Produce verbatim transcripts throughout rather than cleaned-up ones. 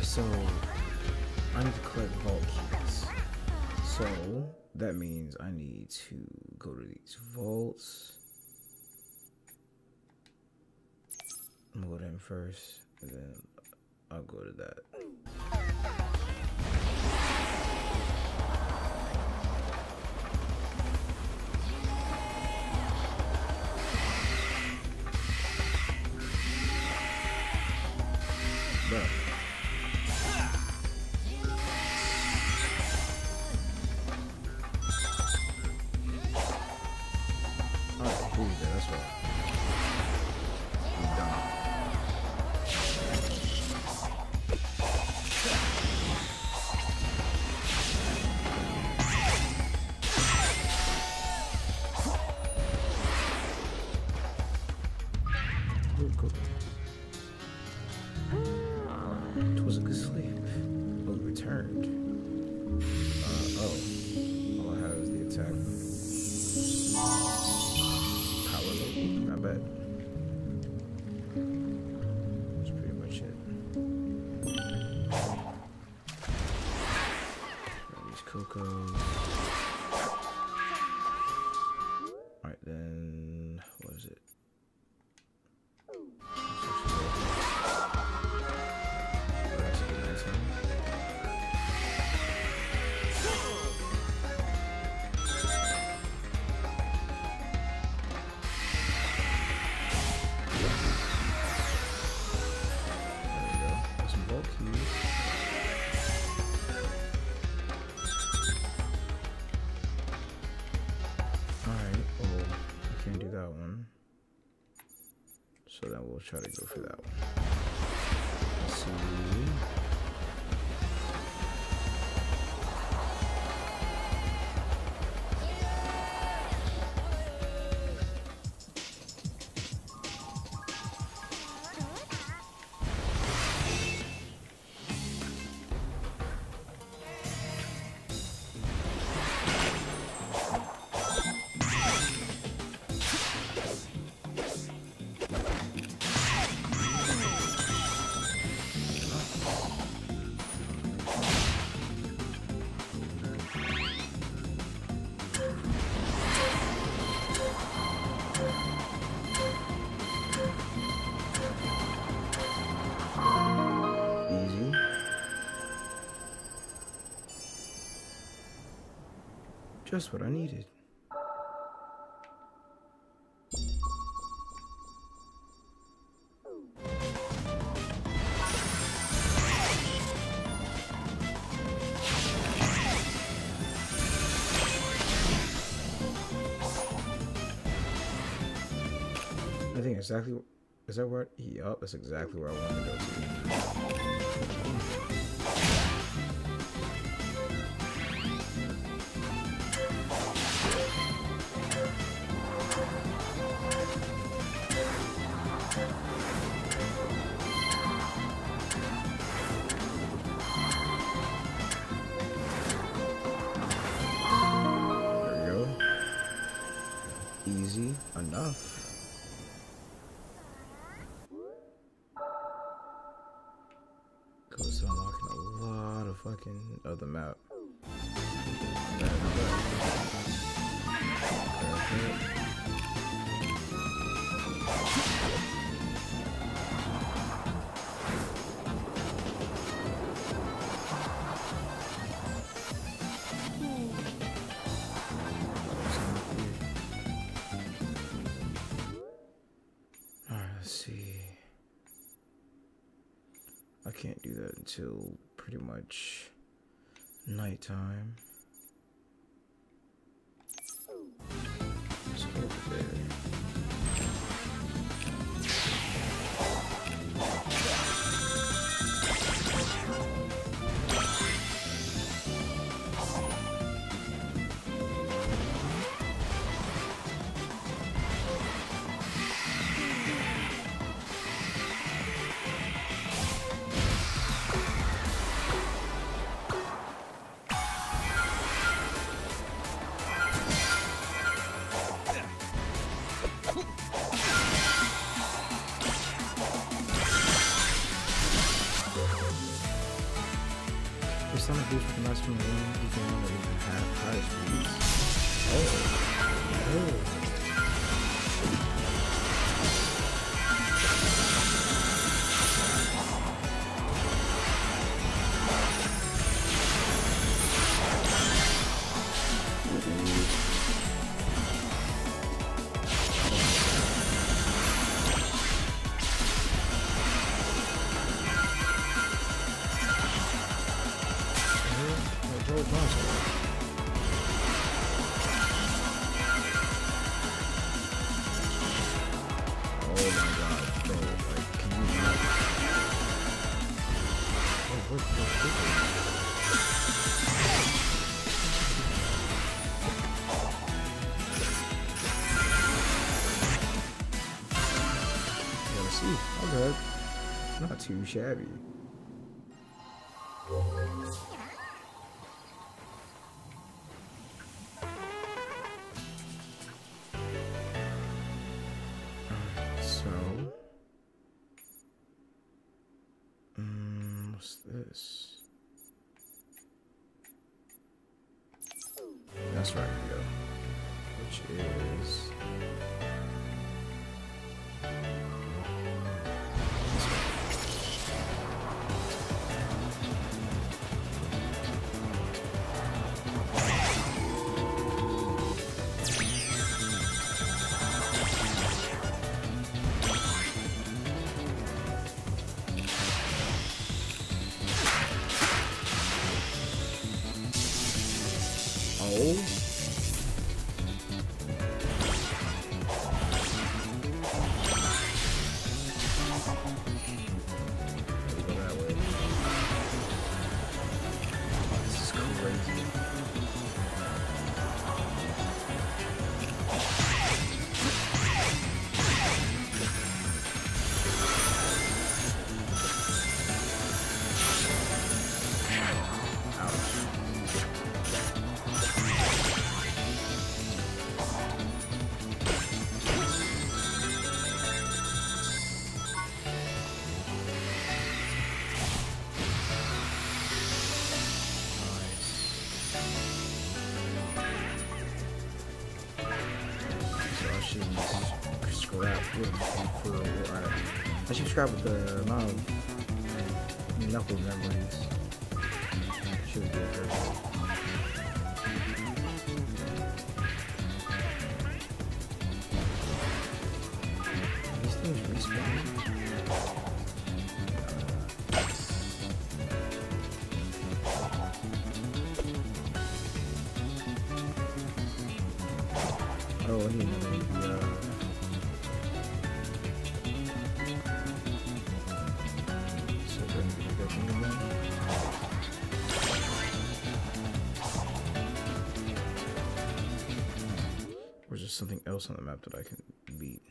Alright, so I need to collect vault keys. So that means I need to go to these vaults. I'm gonna go to him first, and then I'll go to that. Bro. Alright, who's there? That's right. So then we'll try to go for that one. Let's see. Just what I needed. I think exactly, is that where, yup, that's exactly where I want to go to. Easy enough. Goes to unlocking a lot of fucking other map. I can't do that until pretty much nighttime. Let's go over there. prize from one even one or even half prize for these. Oh. Oh. Too shabby. Alright, so um, what's this? That's right, here we go. Which is subscribe with the amount of knuckle memories. Should be a first. These things respawn. Oh, I need to leave the uh, something else on the map that I can beat.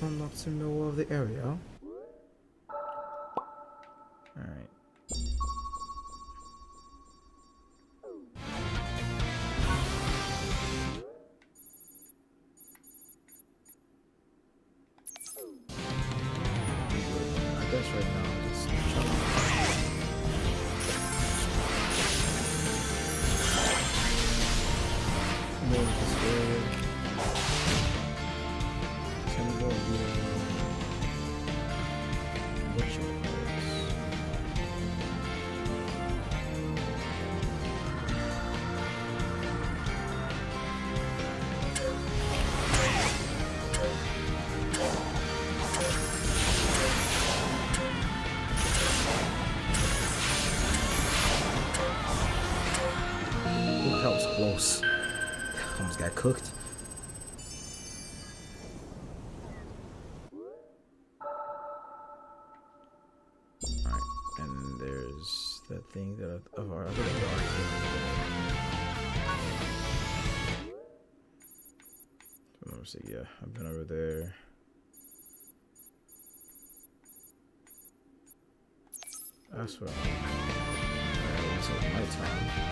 Unlocks the middle of the area. Alright. I guess right now I'm just trying to Almost. Almost got cooked. Alright, and there's that thing that of our other dog. So yeah, I've been over there. That's what I'm so my time.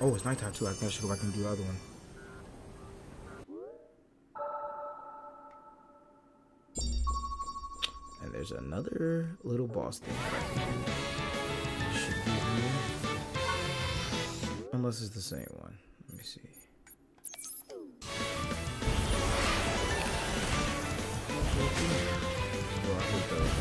Oh, it's nighttime too. I guess I should go back and do the other one. And there's another little boss thing. Should be here. Unless it's the same one. Let me see. Oh, I hope that.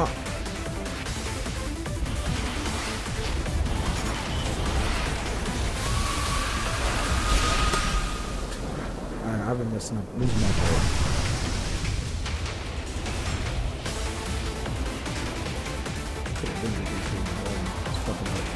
Fuck. Alright, I've been messing up, losing my ball. Could have been the issue, but it's fucking hard.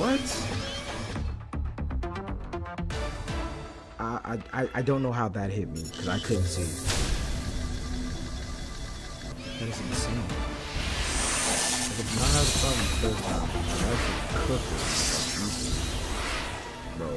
What? I I I don't know how that hit me because I couldn't see. That is insane. I did not have fun the first time. I cooked it, bro.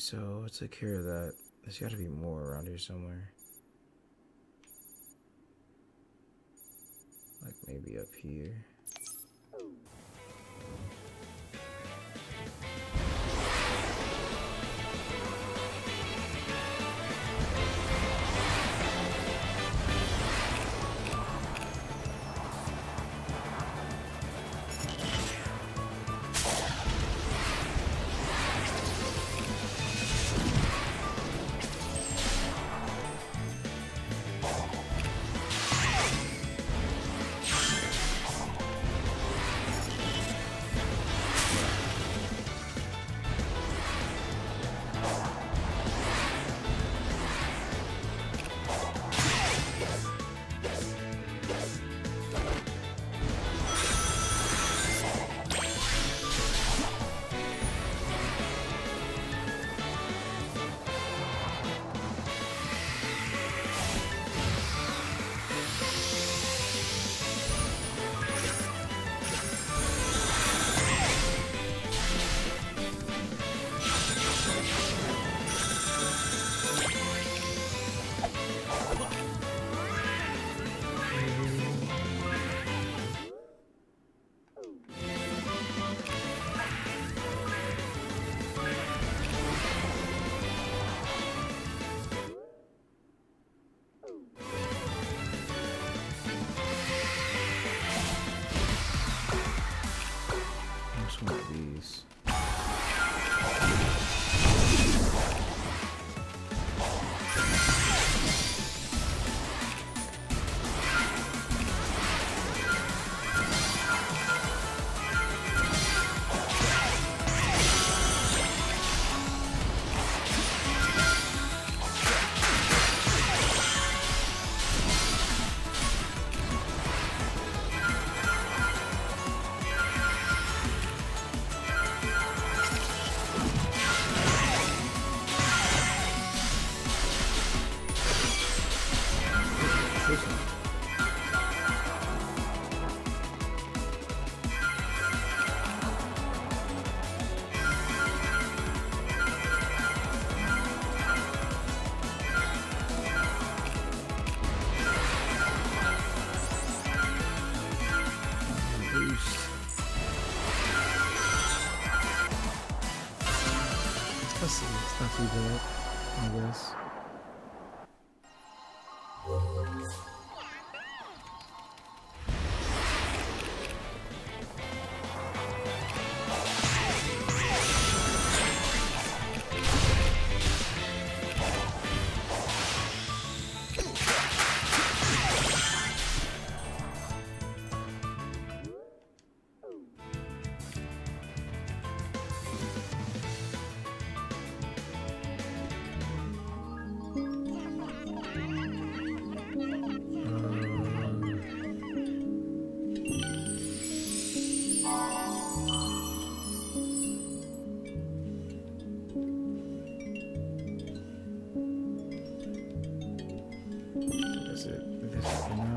So let's take care of that. There's gotta be more around here somewhere. Like maybe up here. is it? This is no.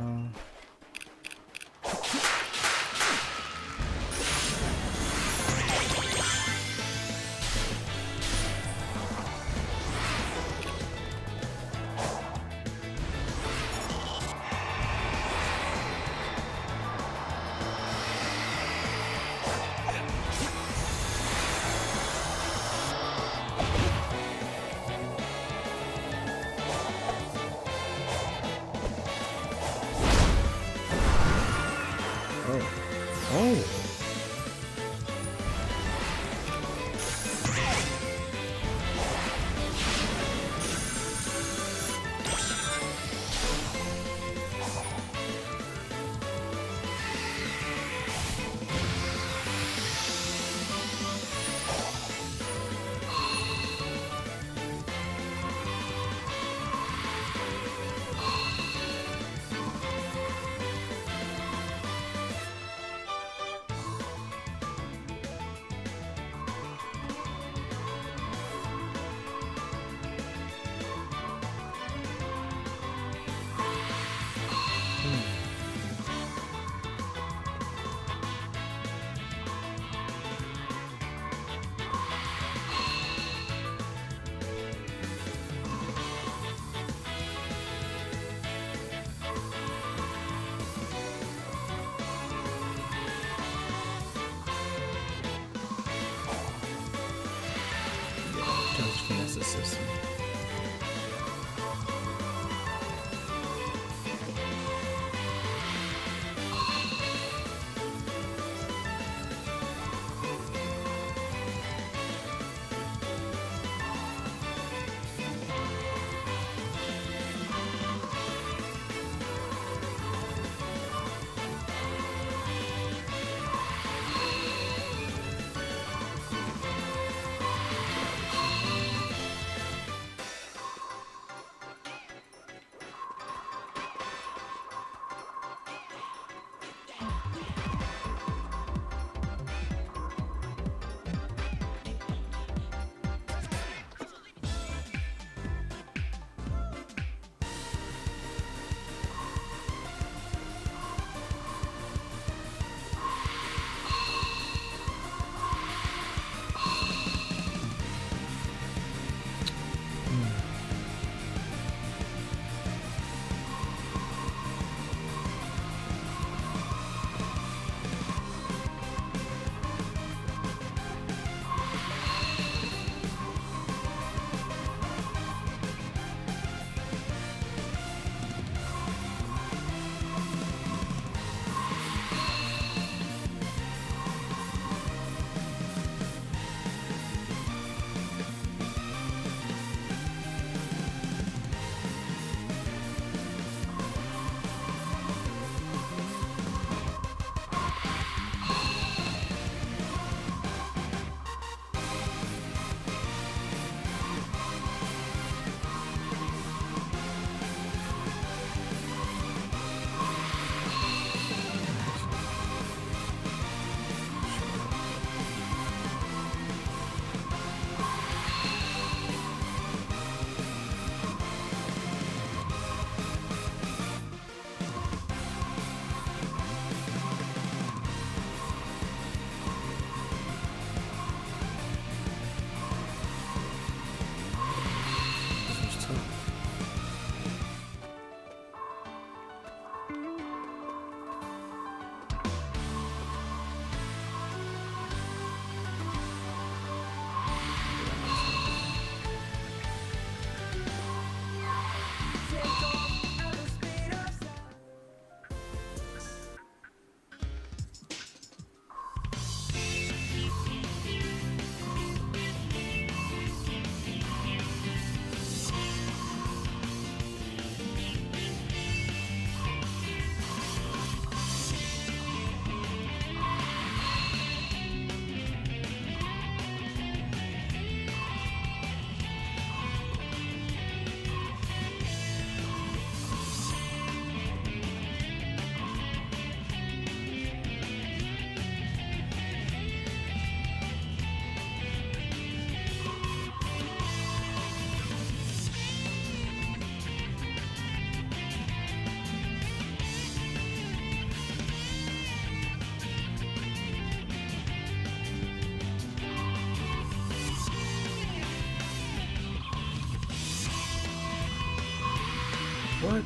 What?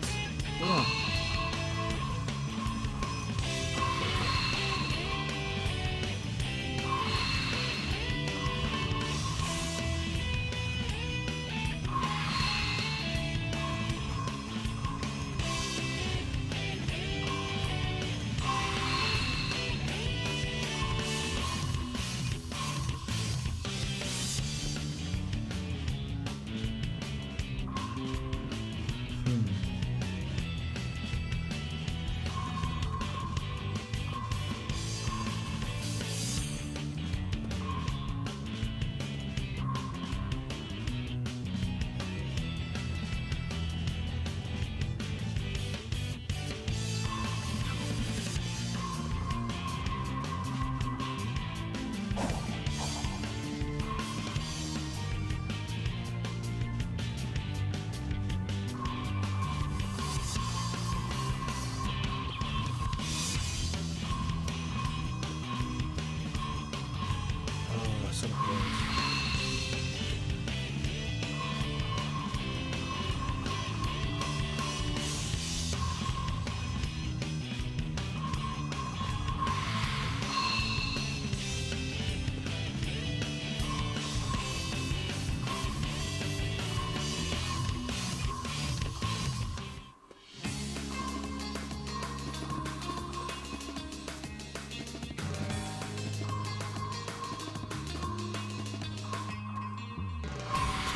Oh.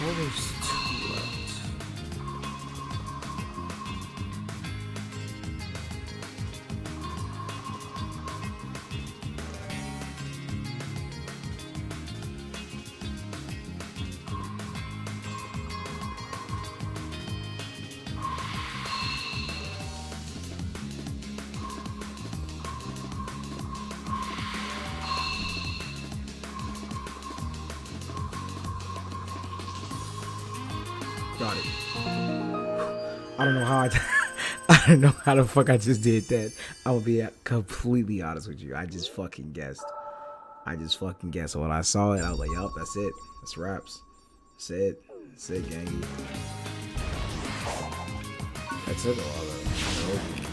Well, there's two left. Got it. I don't know how I, I don't know how the fuck I just did that. I'll be completely honest with you. I just fucking guessed. I just fucking guessed. When I saw it, I was like, yup, that's it. That's wraps. That's it. That's it, gang. That took a while though.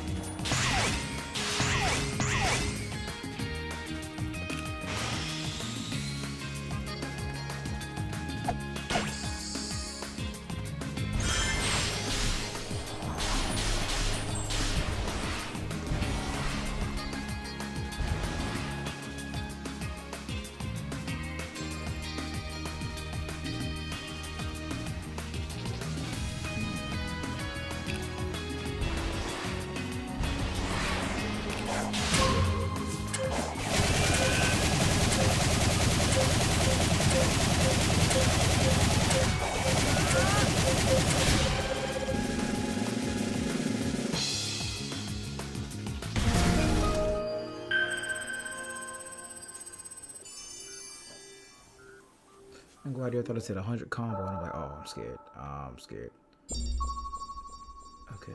I'm glad you thought I said one hundred combo, and I'm like, oh, I'm scared. Oh, I'm scared. Okay.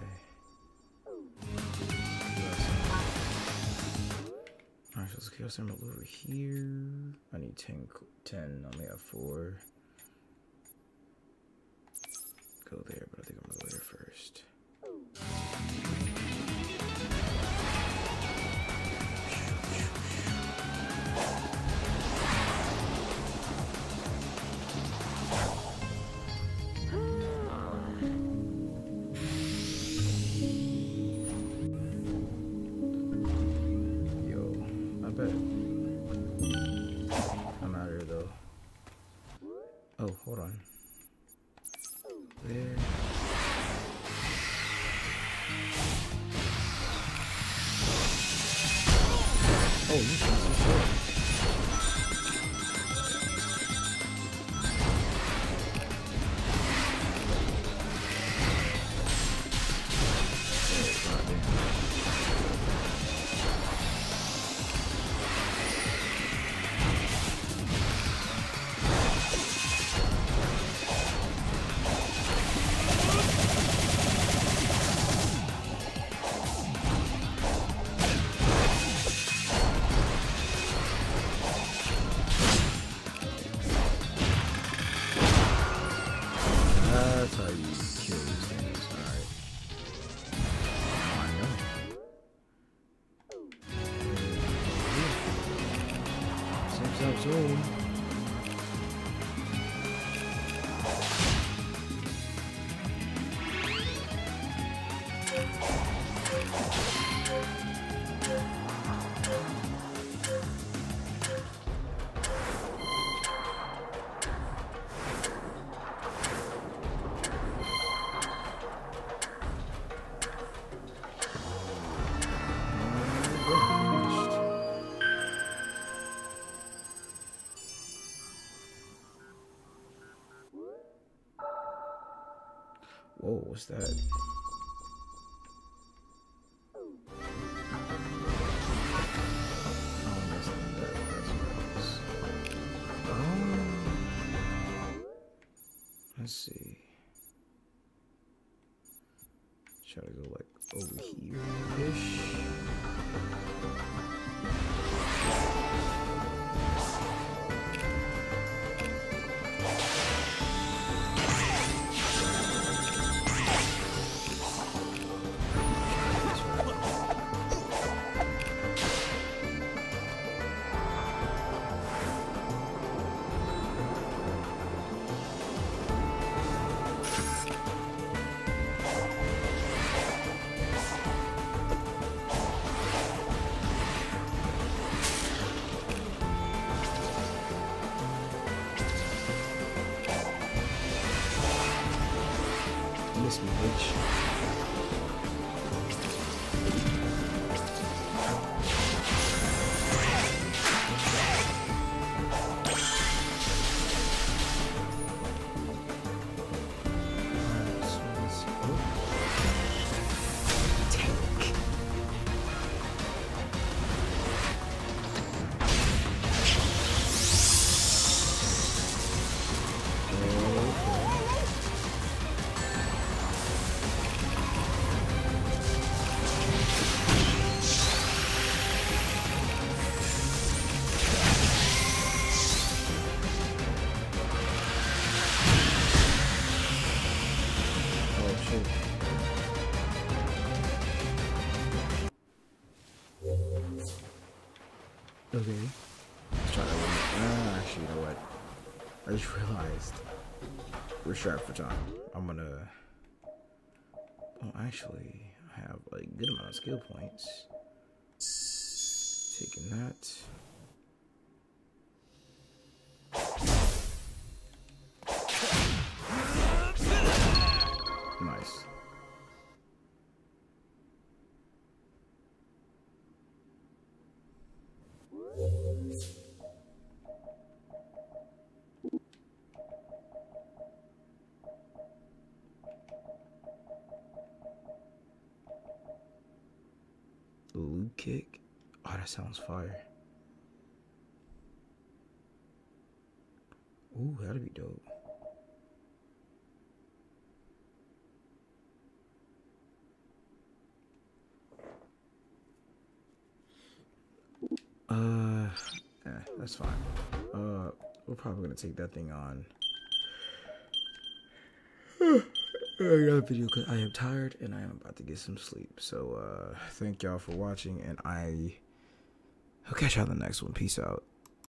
Alright, so let's kill some over here. I need ten, ten, I only have four. Go there, but I think I'm gonna go there first. Oh, you should be sure. That's how you kill these things, alright. zone. Whoa, what's that? Oh, let's see. Try to go like over here-ish. Okay. Let's try that one. Ah, actually, you know what? I just realized we're strapped for time. I'm gonna. Oh, actually, I have a good amount of skill points. Taking that. Nice. Loot kick? Oh, that sounds fire. Ooh, that'd be dope. Uh, eh, that's fine. Uh, we're probably gonna take that thing on. Another video because I am tired and I am about to get some sleep. So uh thank y'all for watching, and I I'll catch y'all in the next one. Peace out.